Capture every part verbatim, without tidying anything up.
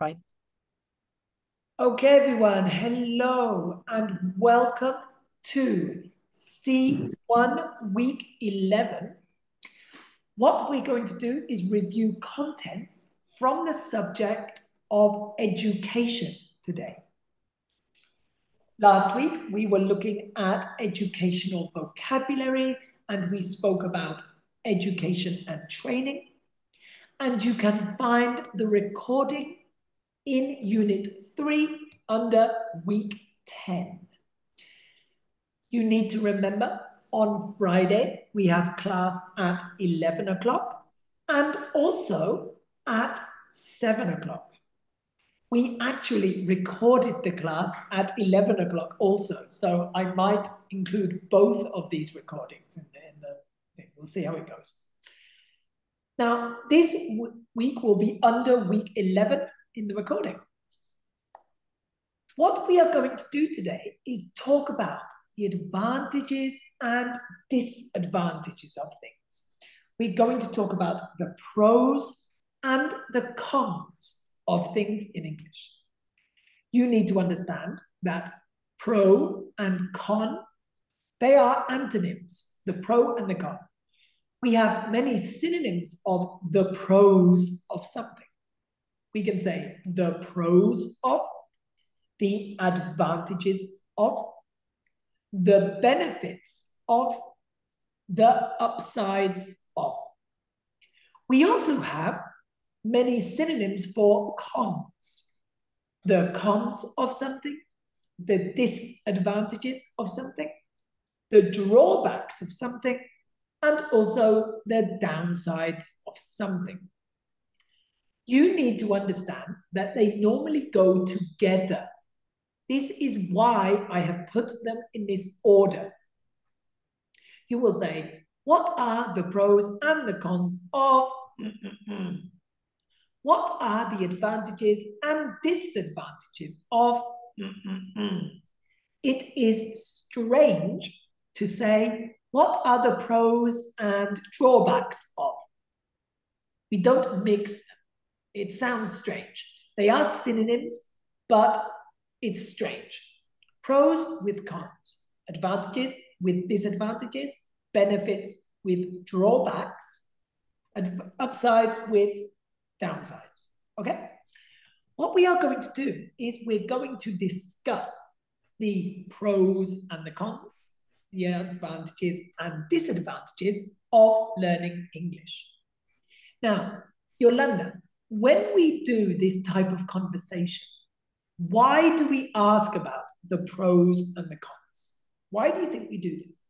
right? Okay, everyone, hello and welcome to C one Week eleven. What we're going to do is review contents from the subject of education today. Last week, we were looking at educational vocabulary and we spoke about education and training. And you can find the recording in Unit three under Week ten. You need to remember on Friday, we have class at eleven o'clock and also at seven o'clock. We actually recorded the class at eleven o'clock also, so I might include both of these recordings in the, in the thing. We'll see how it goes. Now, this week will be under Week eleven in the recording. What we are going to do today is talk about the advantages and disadvantages of things. We're going to talk about the pros and the cons of things in English. You need to understand that pro and con, they are antonyms, the pro and the con. We have many synonyms of the pros of something. We can say the pros of, the advantages of, the benefits of, the upsides of. We also have many synonyms for cons. The cons of something, the disadvantages of something, the drawbacks of something, and also the downsides of something. You need to understand that they normally go together. This is why I have put them in this order. You will say, what are the pros and the cons of? What are the advantages and disadvantages of? It is strange to say, what are the pros and drawbacks of? We don't mix them. It sounds strange. They are synonyms, but it's strange. Pros with cons, advantages with disadvantages, benefits with drawbacks, and upsides with downsides, okay? What we are going to do is we're going to discuss the pros and the cons, the advantages and disadvantages of learning English. Now, Yolanda, when we do this type of conversation, why do we ask about the pros and the cons? Why do you think we do this?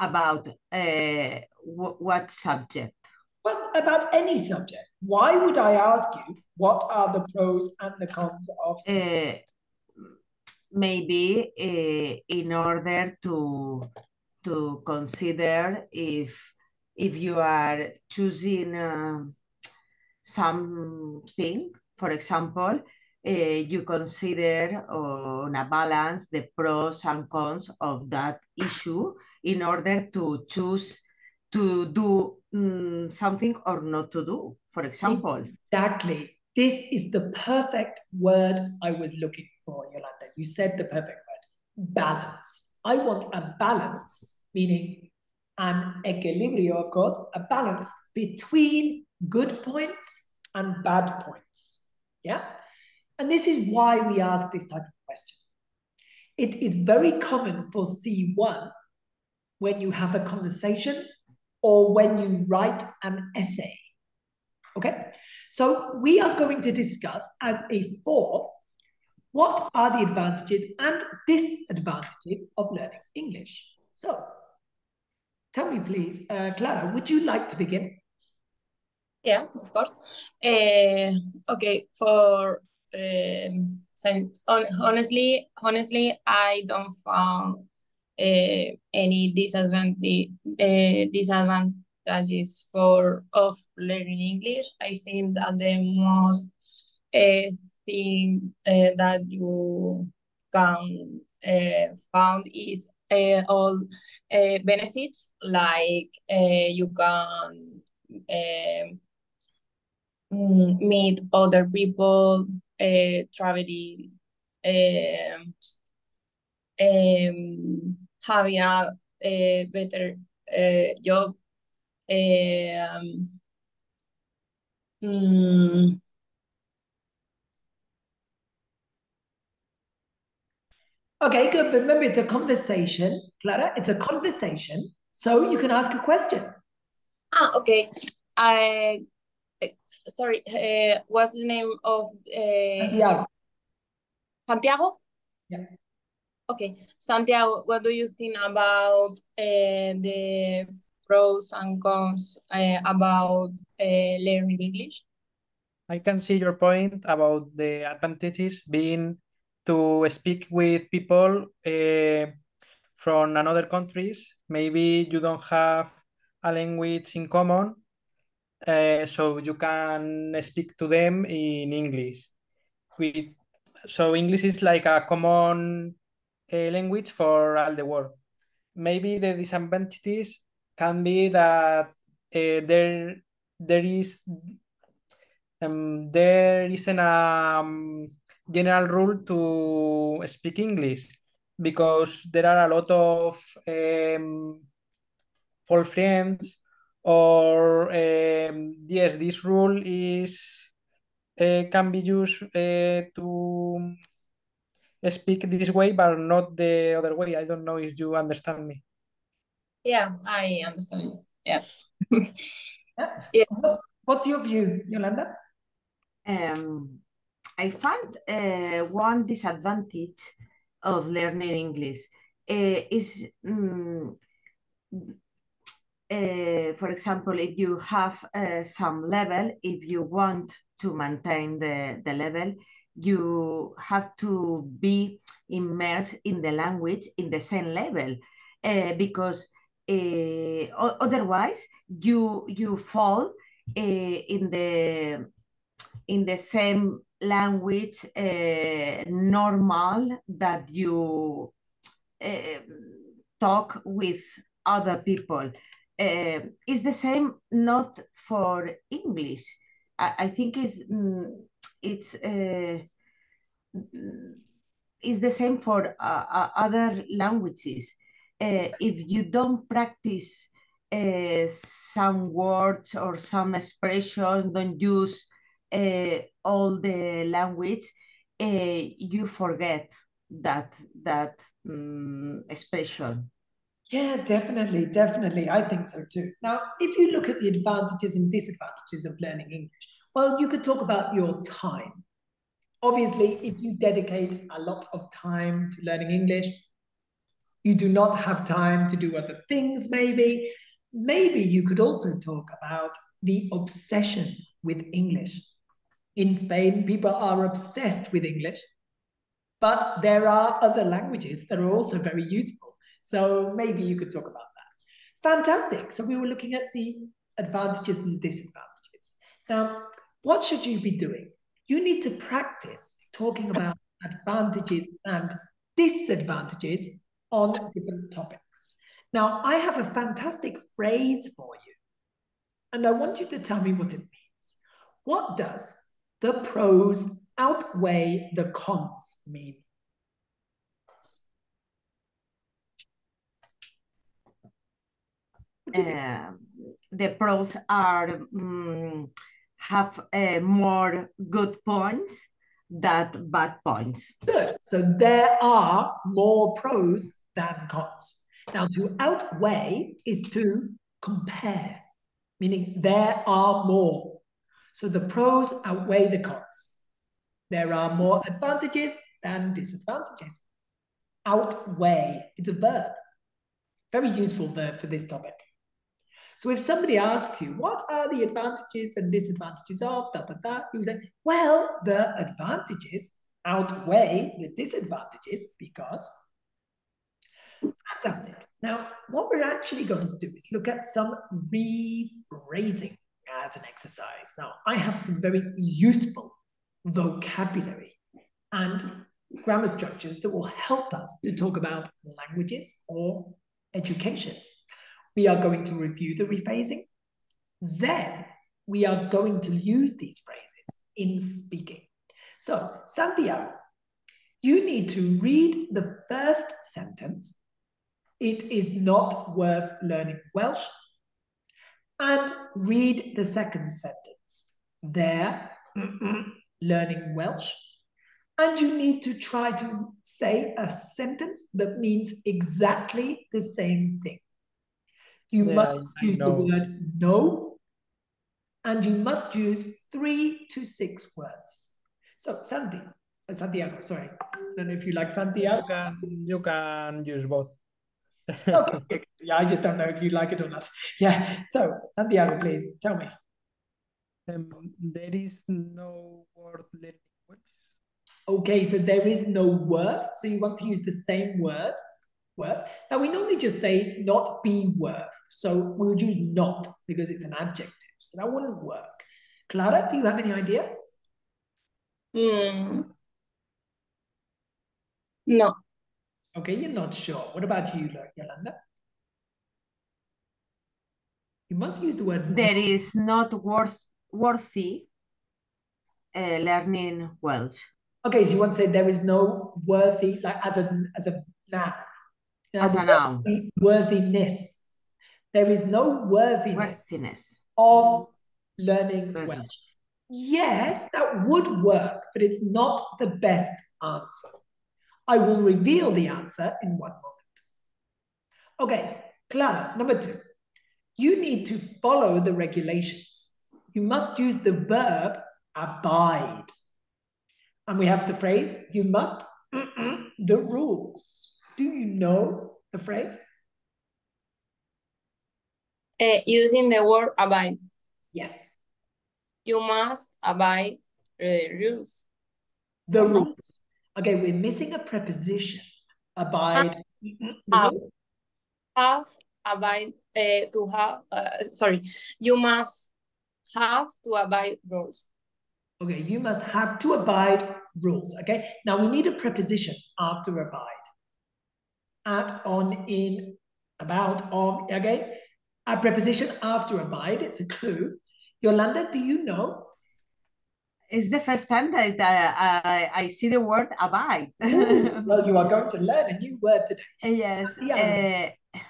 About uh, what subject? Well, about any subject. Why would I ask you what are the pros and the cons of something? Uh, maybe uh, in order to to consider if if you are choosing uh, something, for example, uh, you consider on a balance the pros and cons of that issue in order to choose to do um, something or not to do, for example. Exactly. This is the perfect word I was looking for, Yolanda. You said the perfect word, balance. I want a balance, meaning an equilibrio, of course, a balance between good points and bad points, yeah? And this is why we ask this type of question. It is very common for C one when you have a conversation or when you write an essay, okay? So we are going to discuss as a four, what are the advantages and disadvantages of learning English? So tell me please, uh, Clara, would you like to begin? Yeah, of course. Uh, okay, for um, honestly, honestly, I don't found Uh, any disadvantage, uh, disadvantages for of learning English. I think that the most uh, thing uh, that you can uh, found is uh, all uh, benefits, like uh, you can uh, meet other people, uh, traveling, uh, um, having a, a better uh, job, um, mm, Okay, good. But remember, it's a conversation, Clara. It's a conversation. So you can ask a question. Ah, okay. I, sorry, uh, what's the name of... Uh, Santiago. Santiago? Yeah. Okay. Santiago, what do you think about uh, the pros and cons uh, about uh, learning English? I can see your point about the advantages being to speak with people uh, from another countries. Maybe you don't have a language in common, uh, so you can speak to them in English. We, so English is like a common uh, language for all the world. Maybe the disadvantages can be that uh, there, there is, um, there isn't a, um, general rule to speak English, because there are a lot of um, false friends, or um, yes, this rule is uh, can be used uh, to speak this way, but not the other way. I don't know if you understand me. Yeah, I understand you. Yeah. Yeah. Yeah. What's your view, Yolanda? Um. I found uh, one disadvantage of learning English uh, is, um, uh, for example, if you have uh, some level, if you want to maintain the, the level, you have to be immersed in the language in the same level, uh, because uh, otherwise you, you fall uh, in, the, in the same language uh, normal that you uh, talk with other people. Uh, it's the same not for English. I, I think it's it's uh, it's the same for uh, other languages. Uh, if you don't practice uh, some words or some expression, don't use Uh, all the language, uh, you forget that that um, expression. Yeah, definitely, definitely. I think so too. Now, if you look at the advantages and disadvantages of learning English, well, you could talk about your time. Obviously, if you dedicate a lot of time to learning English, you do not have time to do other things, maybe. Maybe you could also talk about the obsession with English. In Spain, people are obsessed with English, but there are other languages that are also very useful. So maybe you could talk about that. Fantastic. So we were looking at the advantages and disadvantages. Now, what should you be doing? You need to practice talking about advantages and disadvantages on different topics. Now, I have a fantastic phrase for you, and I want you to tell me what it means. What does the pros outweigh the cons mean? Uh, the pros are um, have uh, more good points than bad points. Good. So there are more pros than cons. Now, to outweigh is to compare, meaning there are more. So the pros outweigh the cons. There are more advantages than disadvantages. Outweigh, it's a verb. Very useful verb for this topic. So if somebody asks you, what are the advantages and disadvantages of da, da, da, you say, well, the advantages outweigh the disadvantages because... Fantastic. Now, what we're actually going to do is look at some rephrasing as an exercise. Now, I have some very useful vocabulary and grammar structures that will help us to talk about languages or education. We are going to review the rephrasing, then we are going to use these phrases in speaking. So, Santiago, you need to read the first sentence, "It is not worth learning Welsh," and read the second sentence, "They're learning Welsh." And you need to try to say a sentence that means exactly the same thing. You yeah, must I use know. the word "no," and you must use three to six words. So, Santi, uh, Santiago, sorry. I don't know if you like Santiago. You can, you can use both. Okay. Yeah, I just don't know if you like it or not. Yeah, so, Santiago, please, tell me. Um, there is no word language. Okay, so there is no word. So you want to use the same word, word. Now, we normally just say "not be worth." So we would use "not" because it's an adjective. So that wouldn't work. Clara, do you have any idea? Mm. No. Okay, you're not sure. What about you, Yolanda? You must use the word "there not." is not worth worthy uh, learning Welsh. Okay, so you want to say there is no worthy, like as a as a noun. As, as a noun. Worthiness. There is no worthiness, worthiness. of learning Welsh. Welsh. Yes, that would work, but it's not the best answer. I will reveal the answer in one moment. Okay, Clara, number two. You need to follow the regulations. You must use the verb "abide." And we have the phrase, "you must mm-mm, the rules." Do you know the phrase? Uh, using the word "abide." Yes. You must abide the rules. The rules. Okay, we're missing a preposition. Abide. Have, mm-mm, have abide, uh, to have, uh, sorry. You must have to abide rules. Okay, you must have to abide rules, okay? Now we need a preposition after "abide." At, on, in, about, on, okay? A preposition after "abide," it's a clue. Yolanda, do you know? It's the first time that I, I, I see the word "abide." Well, you are going to learn a new word today. Yes. Uh,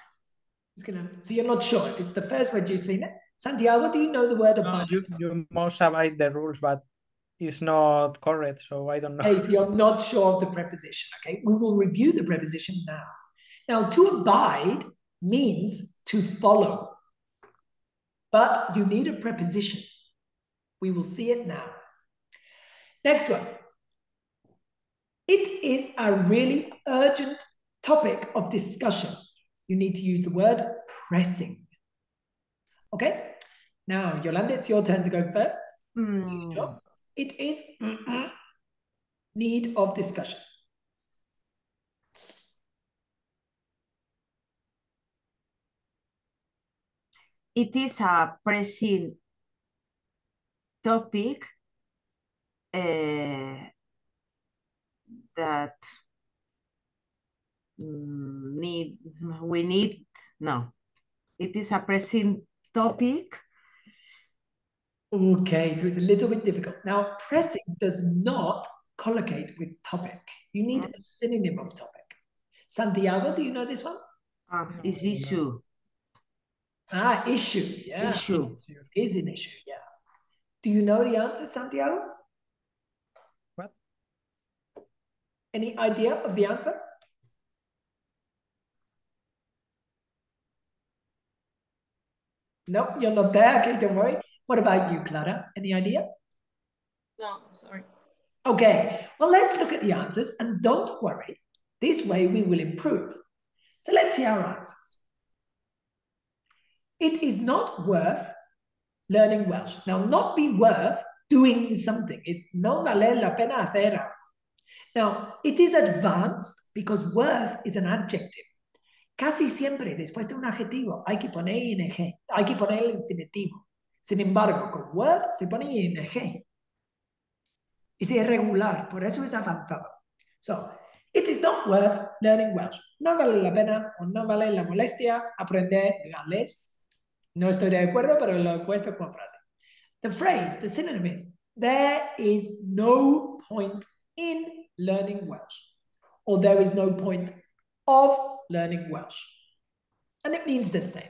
it's gonna, so you're not sure if it's the first word you've seen it? Santiago, do you know the word "abide"? No, you, you must abide the rules, but it's not correct, so I don't know. Okay, so you're not sure of the preposition, okay? We will review the preposition now. Now, to abide means to follow, but you need a preposition. We will see it now. Next one. It is a really urgent topic of discussion. You need to use the word "pressing." Okay, now, Yolanda, it's your turn to go first. Mm. You know, it is mm-mm, need of discussion. It is a pressing topic uh, that need, we need, no, it is a pressing topic. Okay, so it's a little bit difficult. Now, pressing does not collocate with topic. You need a synonym of topic. Santiago, do you know this one? Um, is issue. Ah, issue. Yeah. Issue. Is an issue, yeah. Do you know the answer, Santiago? What? Any idea of the answer? No, you're not there. Okay, don't worry. What about you, Clara? Any idea? No, sorry. Okay, well, let's look at the answers and don't worry. This way we will improve. So let's see our answers. It is not worth learning Welsh. Now, not be worth doing something is no vale la pena hacer algo. Now, it is advanced because worth is an adjective. Casi siempre después de un adjetivo hay que poner ing, hay que poner el infinitivo. Sin embargo, con worth se pone ing. Es irregular, por eso es avanzado. So, it is not worth learning Welsh. No vale la pena o no vale la molestia aprender galés. No estoy de acuerdo, pero lo acuesto con frase. The phrase, the synonym is, there is no point in learning Welsh. Or there is no point of learning Welsh. And it means the same.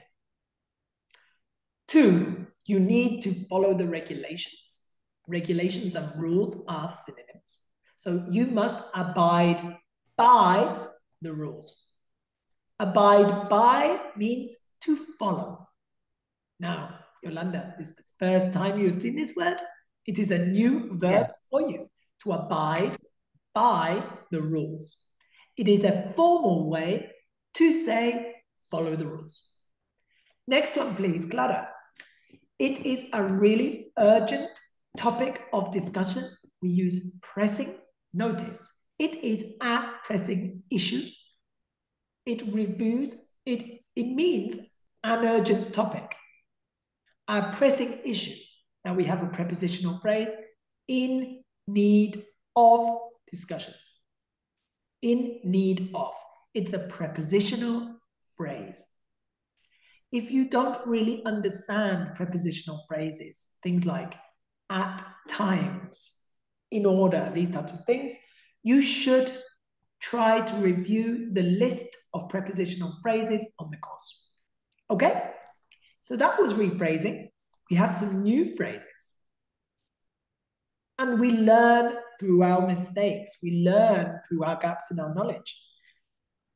Two, you need to follow the regulations. Regulations and rules are synonyms. So you must abide by the rules. Abide by means to follow. Now, Yolanda, this is the first time you've seen this word. It is a new verb yeah. for you, to abide by the rules. It is a formal way to say, follow the rules. Next one, please, Clara. It is a really urgent topic of discussion. We use pressing notice. It is a pressing issue. It reviews, it, it means an urgent topic, a pressing issue. Now we have a prepositional phrase, in need of discussion. In need of. It's a prepositional phrase. If you don't really understand prepositional phrases, things like at times, in order, these types of things, you should try to review the list of prepositional phrases on the course. Okay? So that was rephrasing. We have some new phrases. And we learn through our mistakes. We learn through our gaps in our knowledge.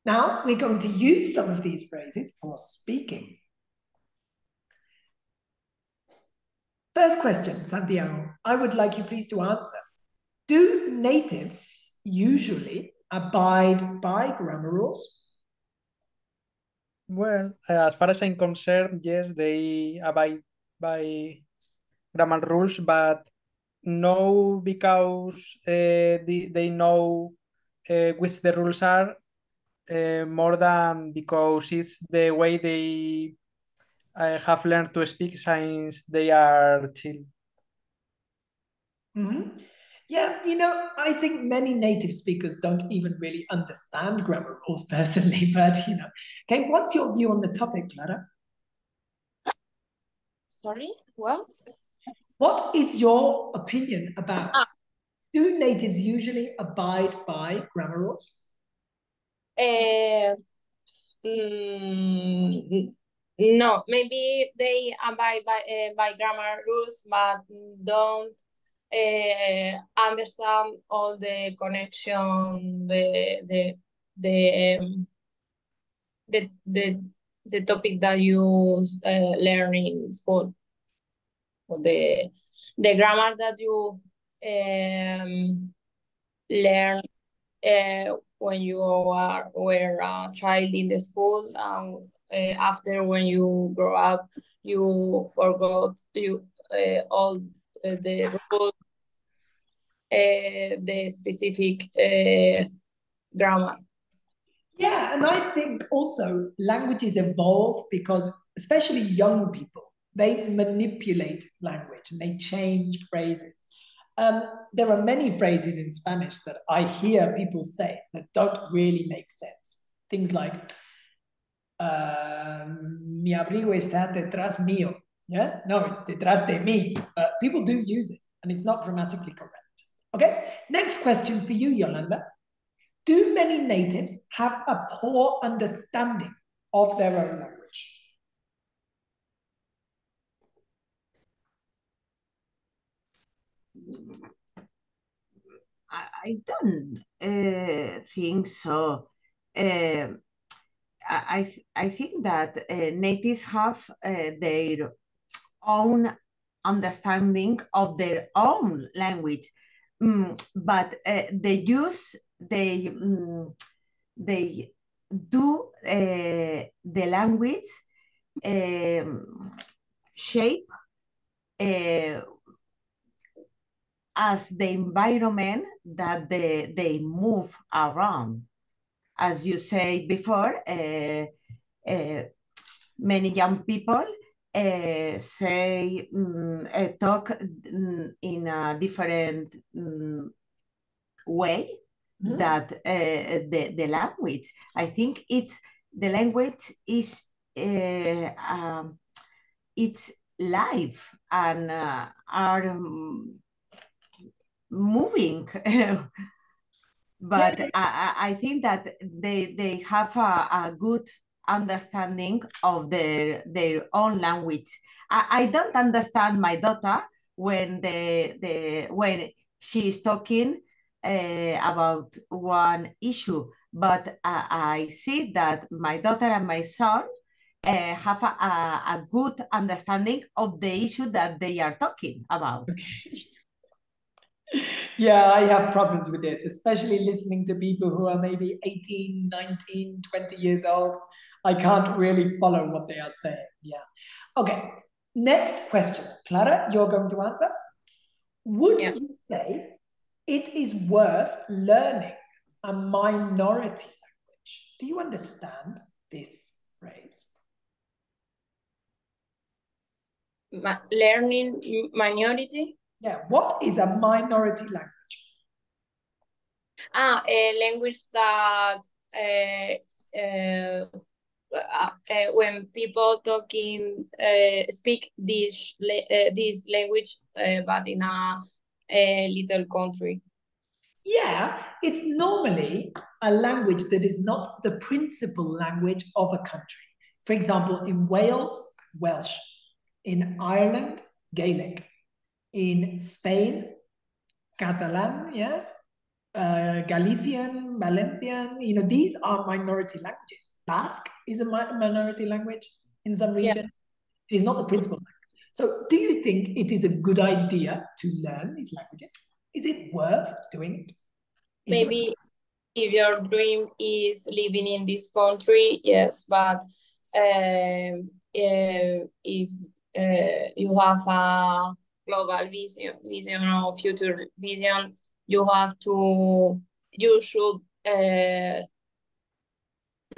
Now, we're going to use some of these phrases for speaking. First question, Santiago, I would like you please to answer. Do natives usually abide by grammar rules? Well, as far as I'm concerned, yes, they abide by grammar rules, but no because uh, they, they know uh, which the rules are, uh, more than because it's the way they uh, have learned to speak since they are child. Mm-hmm. Yeah, you know, I think many native speakers don't even really understand grammar rules personally, but, you know. Okay, what's your view on the topic, Clara? Sorry, what? What is your opinion about, ah. do natives usually abide by grammar rules? Uh, mm, no, maybe they abide by, uh, by grammar rules, but don't Uh, understand all the connection, the the the um, the, the the topic that you uh, learn in school, or the the grammar that you um, learn uh, when you are were a child in the school, and uh, after when you grow up, you forgot you uh, all uh, the rules. Uh, the specific uh, grammar. Yeah, and I think also languages evolve because especially young people, they manipulate language and they change phrases. Um, there are many phrases in Spanish that I hear people say that don't really make sense. Things like, uh, mi abrigo está detrás mío. Yeah? No, it's detrás de mí. Uh, people do use it and it's not grammatically correct. Okay, next question for you, Yolanda. Do many natives have a poor understanding of their own language? I, I don't uh, think so. Uh, I, I think that uh, natives have uh, their own understanding of their own language. Mm, but uh, they use, they, mm, they do uh, the language um, shape uh, as the environment that they, they move around. As you say before, uh, uh, many young people Uh, say, um, uh, talk um, in a different um, way mm-hmm. that uh, the, the language. I think it's the language is uh, um, its life and uh, are um, moving. But yeah. I, I think that they they have a, a good understanding of their their own language. I, I don't understand my daughter when the the when she is talking uh, about one issue, but I, I see that my daughter and my son uh, have a, a, a good understanding of the issue that they are talking about. Okay. Yeah, I have problems with this, especially listening to people who are maybe eighteen, nineteen, twenty years old. I can't really follow what they are saying. Yeah. Okay. Next question. Clara, you're going to answer. Would yeah. you say it is worth learning a minority language? Do you understand this phrase? Ma- learning minority? Yeah, what is a minority language? Ah, a language that uh, uh, uh, uh, when people talking uh, speak this uh, this language, uh, but in a, a little country. Yeah, it's normally a language that is not the principal language of a country. For example, in Wales, Welsh. In Ireland, Gaelic. In Spain, Catalan, yeah, uh, Galician, Valencian, you know, these are minority languages. Basque is a mi minority language in some regions. Yeah. It is not the principal language. So do you think it is a good idea to learn these languages? Is it worth doing it? Is Maybe it if your dream is living in this country, yes, but um, uh, if uh, you have a global vision, vision or future vision, you have to, you should uh,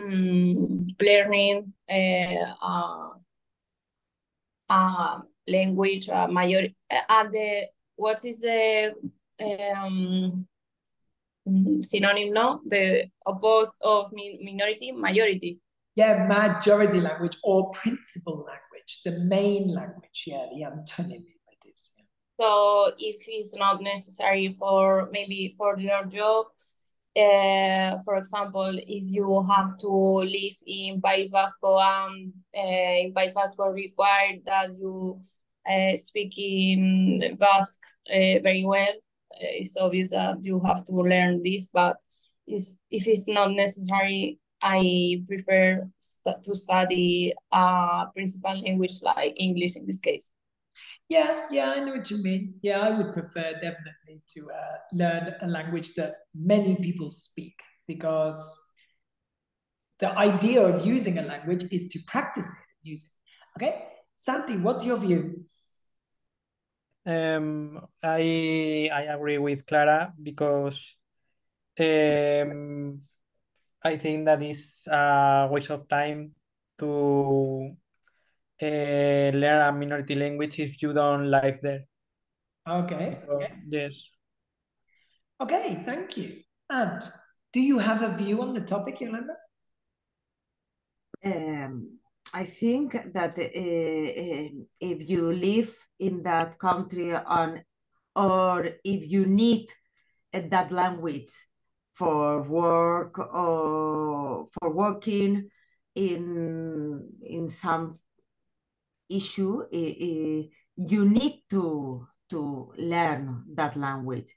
um, learning uh, uh, uh, language, uh, major, uh, the, what is the um, synonym now? The opposite of min minority, majority. Yeah, majority language or principal language, the main language, yeah, the antonym. So if it's not necessary for maybe for your job, uh, for example, if you have to live in País Vasco and um, uh, in País Vasco required that you uh, speak in Basque uh, very well, it's obvious that you have to learn this, but it's, if it's not necessary, I prefer st to study a uh, principal language like English in this case. Yeah, yeah, I know what you mean. Yeah, I would prefer definitely to uh, learn a language that many people speak, because the idea of using a language is to practice it and use it. Okay, Santi, what's your view? Um, I I agree with Clara, because um, I think that it's a waste of time to Uh, learn a minority language if you don't live there. Okay. So, okay. Yes. Okay, thank you. And do you have a view on the topic, Yolanda? Um, I think that uh, if you live in that country on, or if you need that language for work or for working in, in some issue, uh, you need to to learn that language.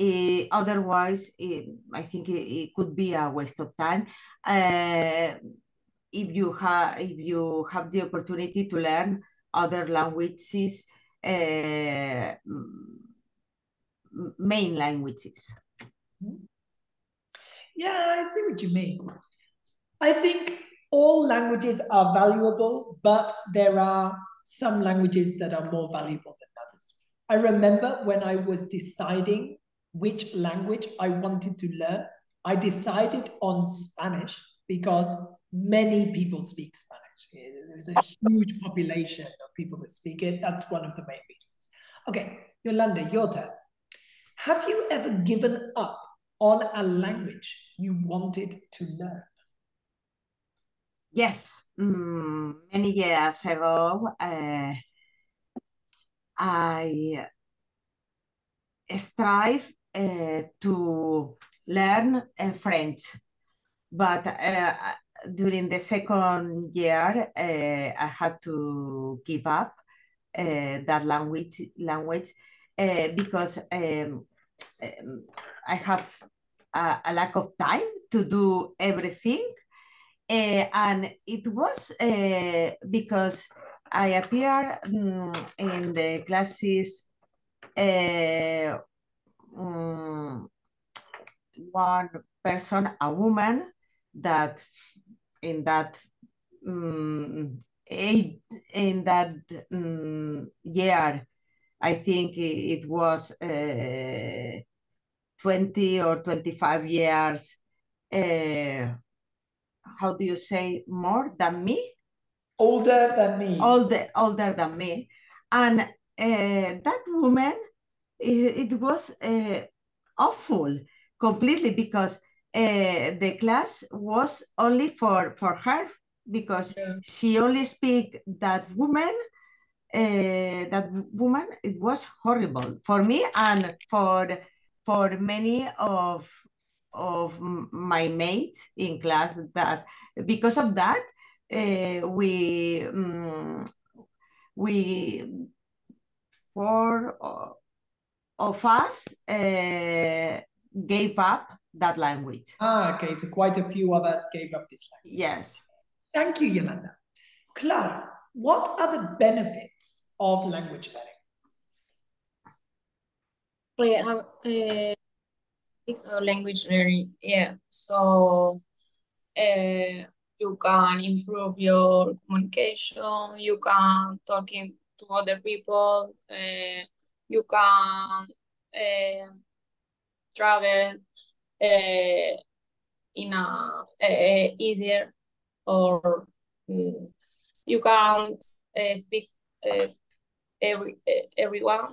Uh, otherwise, uh, I think it, it could be a waste of time. Uh, if you have if you have the opportunity to learn other languages, uh, main languages. Yeah, I see what you mean. I think all languages are valuable, but there are some languages that are more valuable than others. I remember when I was deciding which language I wanted to learn, I decided on Spanish because many people speak Spanish. There's a huge population of people that speak it. That's one of the main reasons. Okay, Yolanda, your turn. Have you ever given up on a language you wanted to learn? Yes, mm, many years ago, uh, I strive uh, to learn uh, French, but uh, during the second year, uh, I had to give up uh, that language, language uh, because um, um, I have a, a lack of time to do everything. Uh, and it was uh, because I appeared um, in the classes uh, um, one person, a woman, that in that um, eight, in that um, year, I think it was uh, twenty or twenty-five years. Uh, how do you say, more than me? Older than me. Older, older than me. And uh, that woman, it, it was uh, awful completely, because uh, the class was only for, for her, because yeah. she only speak that woman, uh, that woman, it was horrible for me and for, for many of of my mates in class, that because of that uh, we um, we four of us uh, gave up that language. Ah, okay, so quite a few of us gave up this language. Yes. Thank you, Yolanda. Clara, what are the benefits of language learning? Yeah, uh... or language learning, yeah. So uh, you can improve your communication, you can talk in, to other people, uh, you can uh, travel uh, in a, a easier, or um, you can uh, speak uh, every, everyone,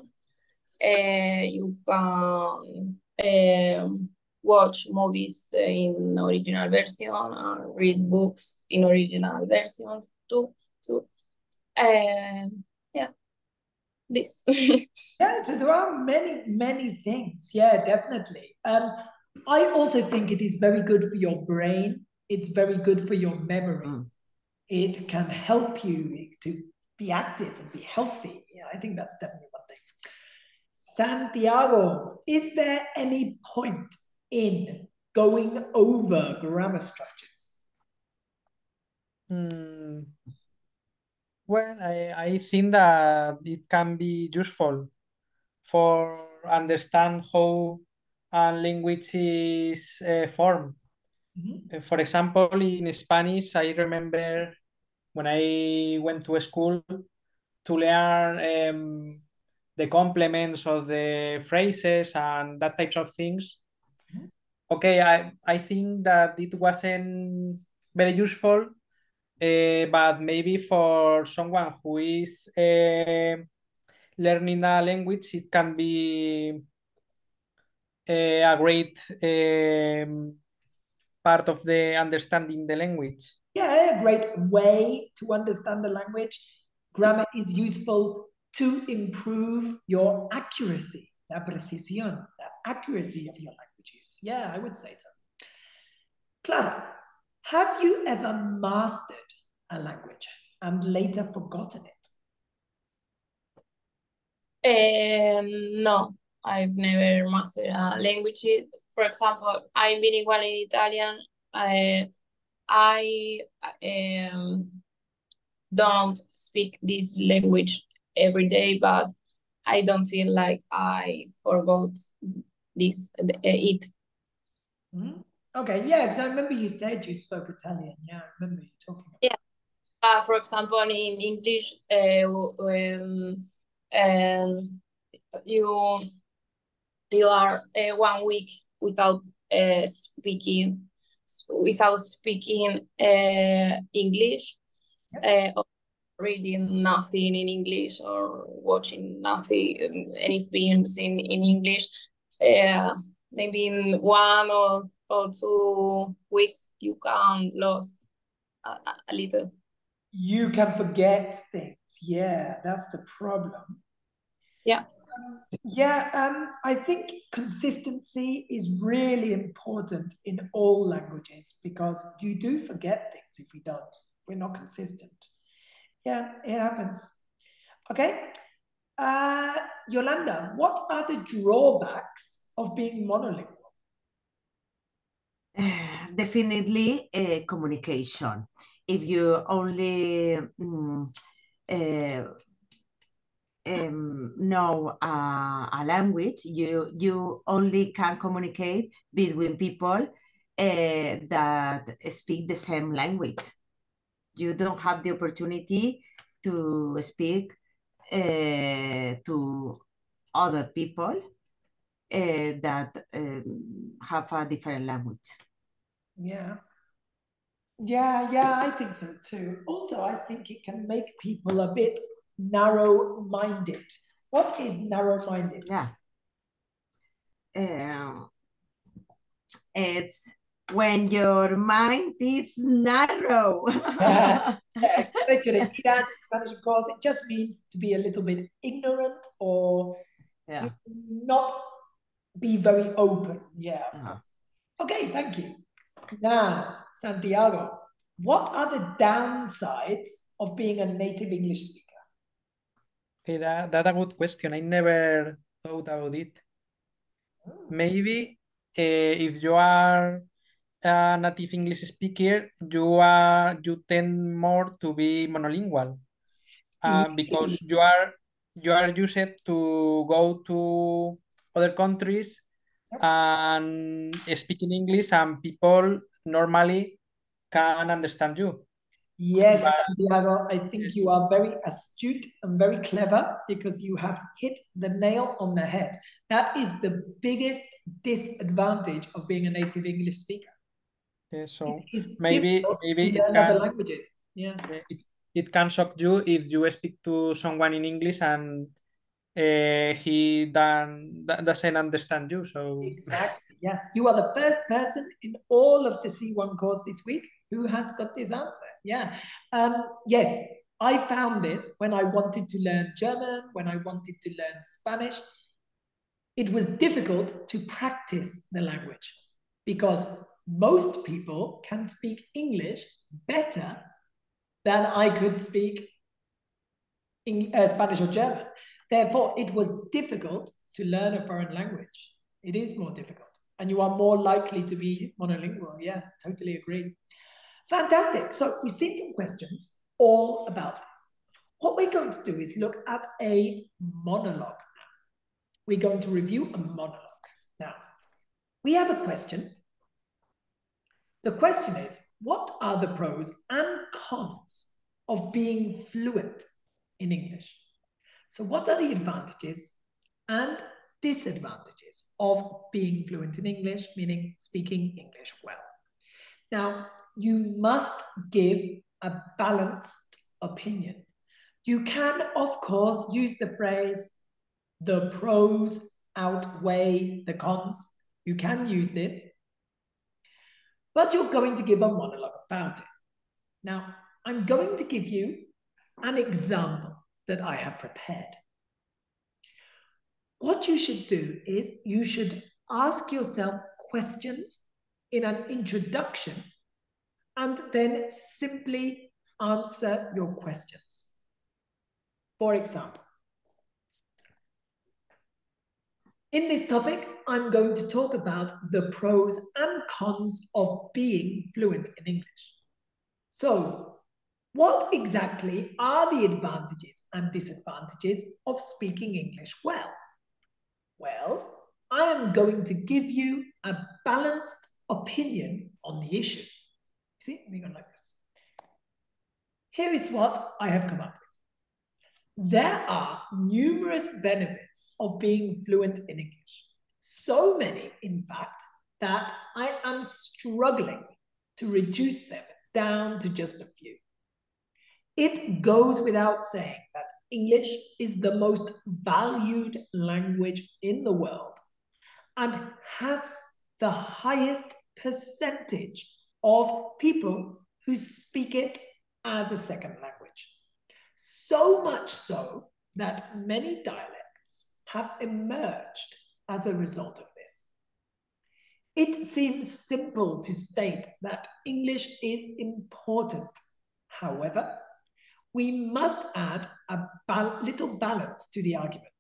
uh, you can Um, watch movies in original version, or read books in original versions too. too. Um, yeah, this. Yeah, so there are many, many things. Yeah, definitely. Um, I also think it is very good for your brain. It's very good for your memory. Mm. It can help you to be active and be healthy. Yeah, I think that's definitely one thing. Santiago, is there any point in going over grammar structures? Mm. Well, I, I think that it can be useful for understand how a language is uh, formed. Mm-hmm. For example, in Spanish, I remember when I went to school to learn um, the complements of the phrases and that types of things. Mm-hmm. Okay, I, I think that it wasn't very useful, uh, but maybe for someone who is uh, learning a language, it can be a, a great um, part of the understanding the language. Yeah, a great way to understand the language. Grammar is useful to improve your accuracy, la precisión, the accuracy of your language use. Yeah, I would say so. Clara, have you ever mastered a language and later forgotten it? Um, no, I've never mastered a language. For example, I'm bilingual in Italian. I, I um, don't speak this language every day, but I don't feel like I forgot this, uh, it. Mm-hmm. Okay, yeah, because I remember you said you spoke Italian. Yeah, I remember you talking about it. Yeah, uh, for example, in English, uh, um, um, you, you are uh, one week without uh, speaking, without speaking uh, English. Yep. Uh, reading nothing in English or watching nothing, any films in, in English. Uh, maybe in one or, or two weeks you can lose a, a little. You can forget things. Yeah, that's the problem. Yeah. Um, yeah, um, I think consistency is really important in all languages, because you do forget things if we don't. We're not consistent. Yeah, it happens. Okay. Uh, Yolanda, what are the drawbacks of being monolingual? Uh, definitely uh, communication. If you only um, uh, um, know uh, a language, you, you only can communicate between people uh, that speak the same language. You don't have the opportunity to speak uh, to other people uh, that um, have a different language. Yeah. Yeah, yeah, I think so too. Also, I think it can make people a bit narrow-minded. What is narrow-minded? Yeah. Uh, it's when your mind is narrow. Yeah. In Spanish, of course, it just means to be a little bit ignorant or yeah. not be very open. Yeah. Uh-huh. Okay, thank you. Now, Santiago, what are the downsides of being a native English speaker? Okay, that, that's a good question. I never thought about it. Oh. Maybe uh, if you are a native English speaker, you are you tend more to be monolingual uh, because you are you are used to go to other countries and speaking English, and people normally can understand you. Yes, Santiago, I think you are very astute and very clever, because you have hit the nail on the head. That is the biggest disadvantage of being a native English speaker. Yeah, so maybe maybe it can, other languages. Yeah. It, it can shock you if you speak to someone in English and Uh, he done, doesn't understand you, so... Exactly, yeah. You are the first person in all of the C one course this week who has got this answer, yeah. Um, yes, I found this when I wanted to learn German, when I wanted to learn Spanish. It was difficult to practice the language because most people can speak English better than I could speak in, uh, Spanish or German. Therefore, it was difficult to learn a foreign language. It is more difficult. And you are more likely to be monolingual. Yeah, totally agree. Fantastic. So we've seen some questions all about this. What we're going to do is look at a monologue now. We're going to review a monologue. Now, we have a question. The question is, what are the pros and cons of being fluent in English? So what are the advantages and disadvantages of being fluent in English, meaning speaking English well? Now, you must give a balanced opinion. You can, of course, use the phrase, the pros outweigh the cons. You can use this, but you're going to give a monologue about it. Now, I'm going to give you an example that I have prepared. What you should do is you should ask yourself questions in an introduction and then simply answer your questions. For example, in this topic, I'm going to talk about the pros and cons of being fluent in English. So, what exactly are the advantages and disadvantages of speaking English well? Well, I am going to give you a balanced opinion on the issue. See, we go like this. Here is what I have come up with. There are numerous benefits of being fluent in English. So many, in fact, that I am struggling to reduce them down to just a few. It goes without saying that English is the most valued language in the world and has the highest percentage of people who speak it as a second language. So much so that many dialects have emerged as a result of this. It seems simple to state that English is important. However, we must add a ba- little balance to the argument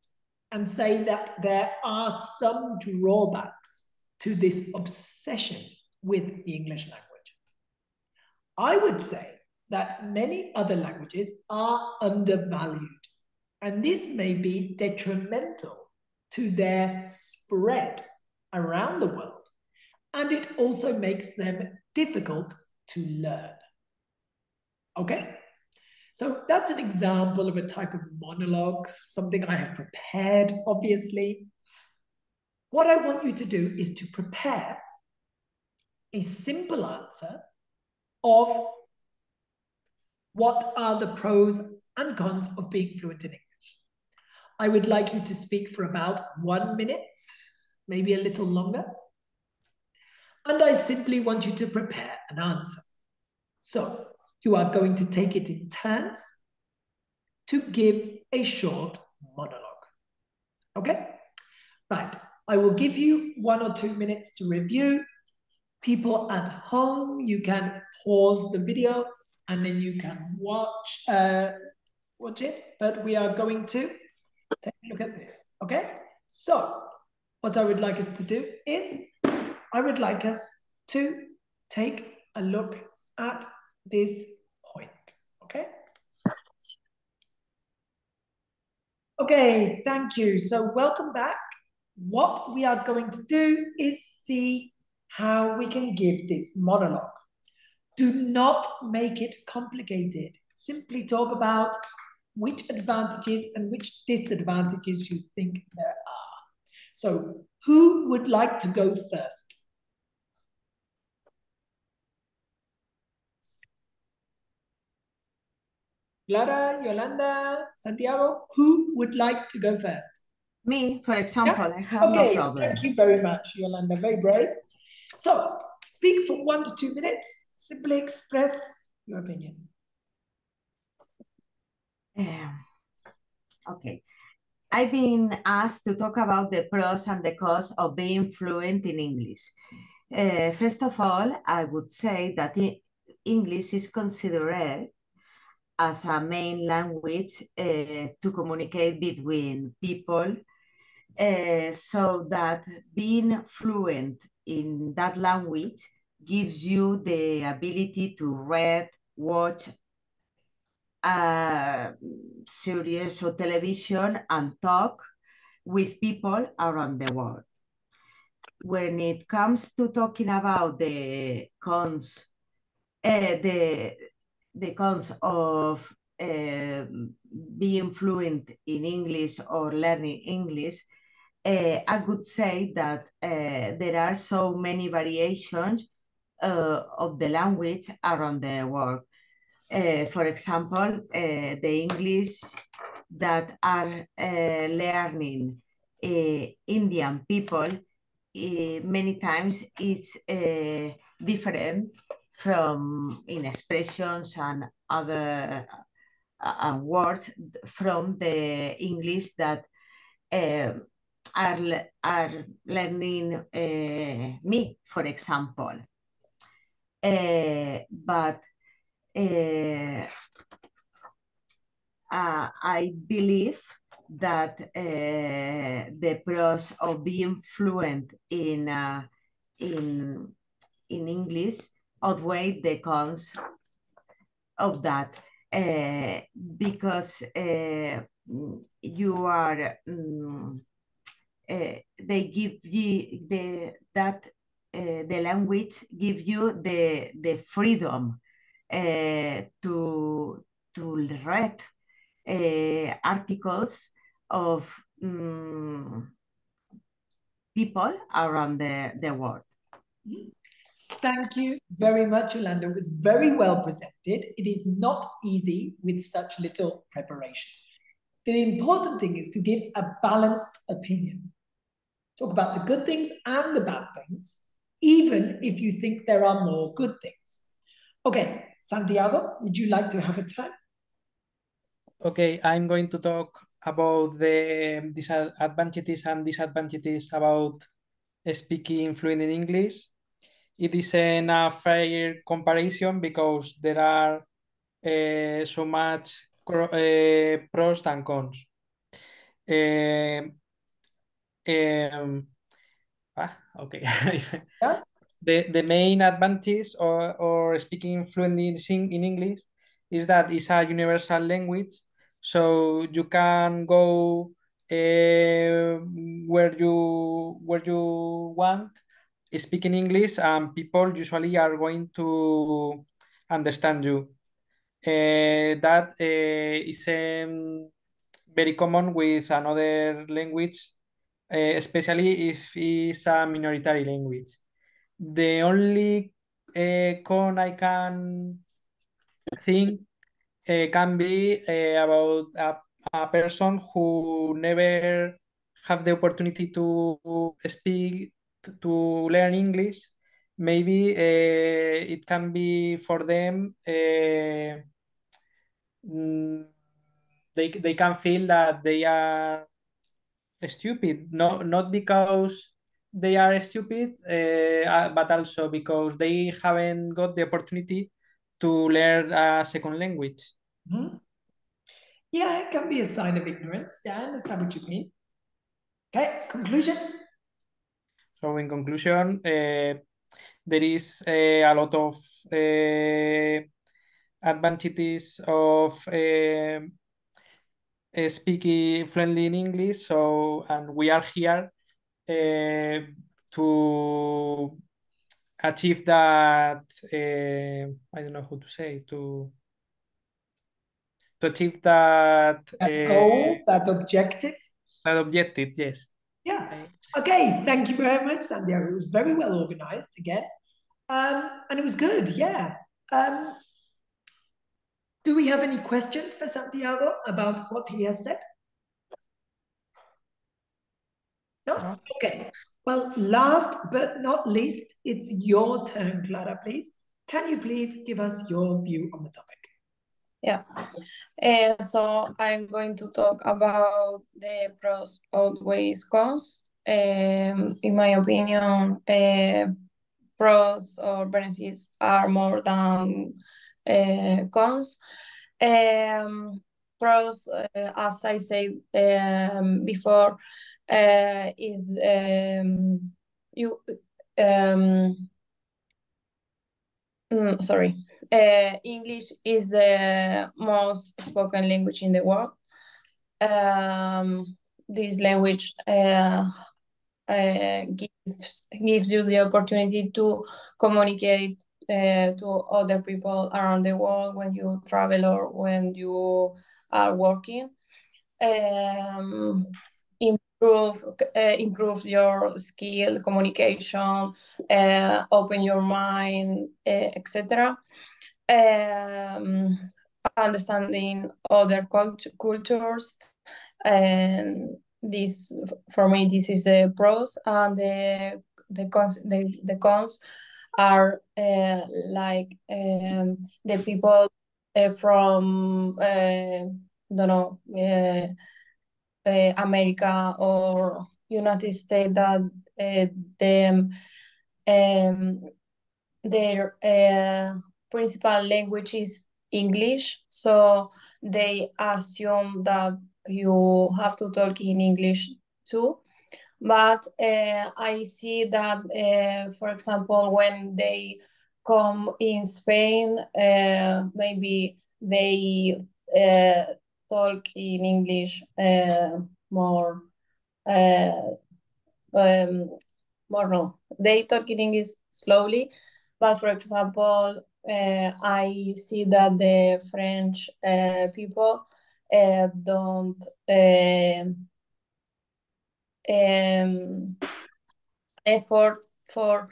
and say that there are some drawbacks to this obsession with the English language. I would say that many other languages are undervalued, and this may be detrimental to their spread around the world, and it also makes them difficult to learn. Okay? So that's an example of a type of monologue, something I have prepared, obviously. What I want you to do is to prepare a simple answer of what are the pros and cons of being fluent in English. I would like you to speak for about one minute, maybe a little longer. And I simply want you to prepare an answer. So you are going to take it in turns to give a short monologue. Okay? Right. I will give you one or two minutes to review. People at home, you can pause the video and then you can watch, uh, watch it. But we are going to take a look at this, okay? So what I would like us to do is, I would like us to take a look at this point, okay? Okay, thank you. So welcome back. What we are going to do is see how we can give this monologue. Do not make it complicated. Simply talk about which advantages and which disadvantages you think there are. So who would like to go first? Clara, Yolanda, Santiago, who would like to go first? Me, for example, yeah? I have okay, no problem. Thank you very much, Yolanda, very brave. So, speak for one to two minutes, simply express your opinion. Uh, okay. I've been asked to talk about the pros and the cons of being fluent in English. Uh, first of all, I would say that English is considered as a main language uh, to communicate between people, uh, so that being fluent in that language gives you the ability to read, watch uh, series or television and talk with people around the world. When it comes to talking about the cons, uh, the, the cons of uh, being fluent in English or learning English, Uh, I would say that uh, there are so many variations uh, of the language around the world. Uh, for example, uh, the English that are uh, learning uh, Indian people uh, many times is uh, different from in expressions and other uh, words from the English that uh, Are, are learning uh, me, for example. Uh, but uh, uh, I believe that uh, the pros of being fluent in, uh, in, in English outweigh the cons of that, uh, because uh, you are um, Uh, they give you the that uh, the language give you the the freedom uh, to to read uh, articles of um, people around the the world. Thank you very much, Yolanda. It was very well presented. It is not easy with such little preparation. The important thing is to give a balanced opinion. Talk about the good things and the bad things, even if you think there are more good things. Okay, Santiago, would you like to have a turn? Okay, I'm going to talk about the advantages and disadvantages about speaking fluent in English. It isn't a fair comparison because there are uh, so much uh, pros and cons. Uh, um, ah, okay. Yeah? the, the main advantage or, or speaking fluently in, in English is that it's a universal language. So you can go uh, where you where you want, speaking English, and people usually are going to understand you. Uh, that uh, is um, very common with another language, uh, especially if it's a minoritary language. The only uh, con I can think Uh, can be uh, about a, a person who never have the opportunity to speak, to learn English. Maybe uh, it can be for them, uh, they, they can feel that they are stupid, no, not because they are stupid, uh, but also because they haven't got the opportunity to learn a second language. Mm-hmm. Yeah, it can be a sign of ignorance. Yeah, I understand what you mean. Okay, conclusion. So in conclusion, uh, there is uh, a lot of uh, advantages of uh, uh, speaking fluently in English. So, and we are here uh, to achieve that, uh, I don't know how to say, to to achieve that, that goal, uh, that objective. That objective, yes. Yeah. Okay, thank you very much, Santiago. It was very well organized again. Um, and it was good, yeah. Um, do we have any questions for Santiago about what he has said? No? Okay. Well, last but not least, it's your turn, Clara, please. Can you please give us your view on the topic? Yeah. Uh, so I'm going to talk about the pros outweighs cons. Um, in my opinion, uh, pros or benefits are more than uh, cons. Um, pros, uh, as I said um, before, Uh, is um, you um, mm, sorry uh, English is the most spoken language in the world. Um, this language uh, uh, gives gives you the opportunity to communicate uh, to other people around the world when you travel or when you are working. Um, Improve, uh, improve your skill, communication, uh, open your mind, uh, et cetera. Um, understanding other cult cultures, and this, for me, this is the pros, and the the cons. The, the cons are uh, like um, the people uh, from uh, don't know. Uh, Uh, America or United States, that uh, them, um, their uh, principal language is English, so they assume that you have to talk in English too. But uh, I see that, uh, for example, when they come in Spain, uh, maybe they uh, talk in English uh, more, uh, um, more no. They talk in English slowly, but for example, uh, I see that the French uh, people uh, don't uh, um, effort for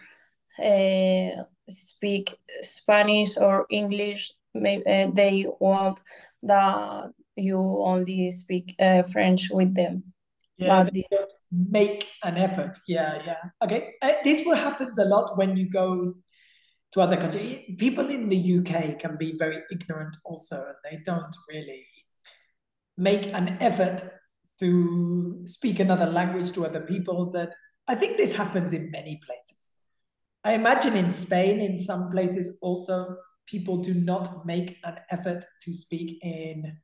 uh, speak Spanish or English. Maybe uh, they want the you only speak uh, French with them. Yeah, but make an effort. Yeah, yeah. Okay, uh, this will happen a lot when you go to other countries. People in the U K can be very ignorant also, and they don't really make an effort to speak another language to other people. That I think this happens in many places. I imagine in Spain, in some places also, people do not make an effort to speak in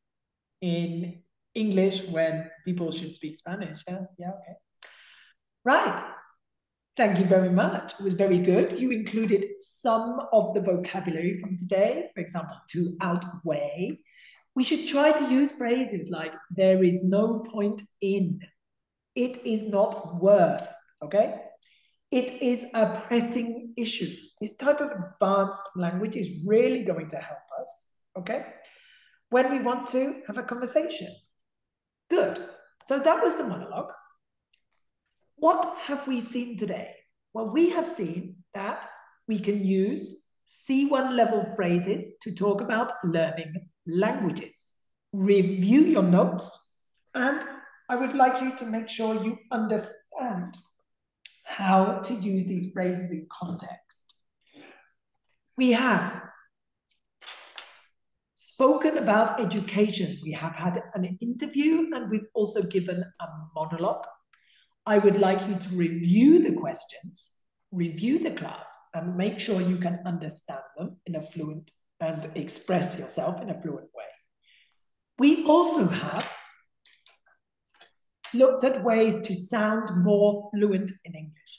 in English when people should speak Spanish. Yeah, yeah, okay. Right. Thank you very much. It was very good. You included some of the vocabulary from today, for example, to outweigh. We should try to use phrases like there is no point in, it is not worth, okay? It is a pressing issue. This type of advanced language is really going to help us, okay? When we want to have a conversation. Good. So that was the monologue. What have we seen today? Well, we have seen that we can use C one level phrases to talk about learning languages. Review your notes, and I would like you to make sure you understand how to use these phrases in context. We have spoken about education. We have had an interview, and we've also given a monologue. I would like you to review the questions, review the class, and make sure you can understand them in a fluent and express yourself in a fluent way. We also have looked at ways to sound more fluent in English.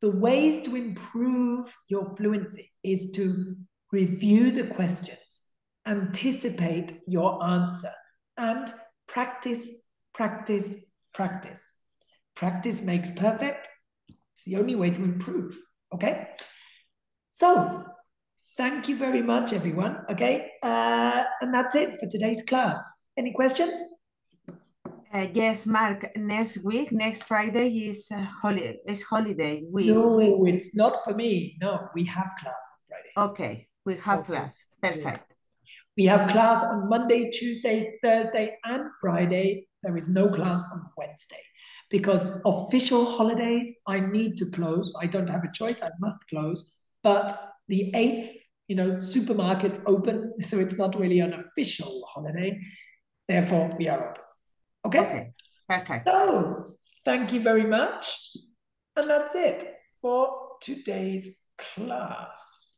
The ways to improve your fluency is to review the questions, anticipate your answer, and practice, practice, practice. Practice makes perfect. It's the only way to improve, okay? So, thank you very much, everyone, okay? Uh, and that's it for today's class. Any questions? Uh, yes, Mark, next week, next Friday is uh, holiday, it's holiday week. No, it's not for me. No, we have class on Friday. Okay, we have okay. class. Perfect. We have class on Monday, Tuesday, Thursday, and Friday. There is no class on Wednesday. Because official holidays, I need to close. I don't have a choice, I must close. But the eighth, you know, supermarkets open, so it's not really an official holiday. Therefore, we are open. Okay? Okay, perfect. So, thank you very much. And that's it for today's class.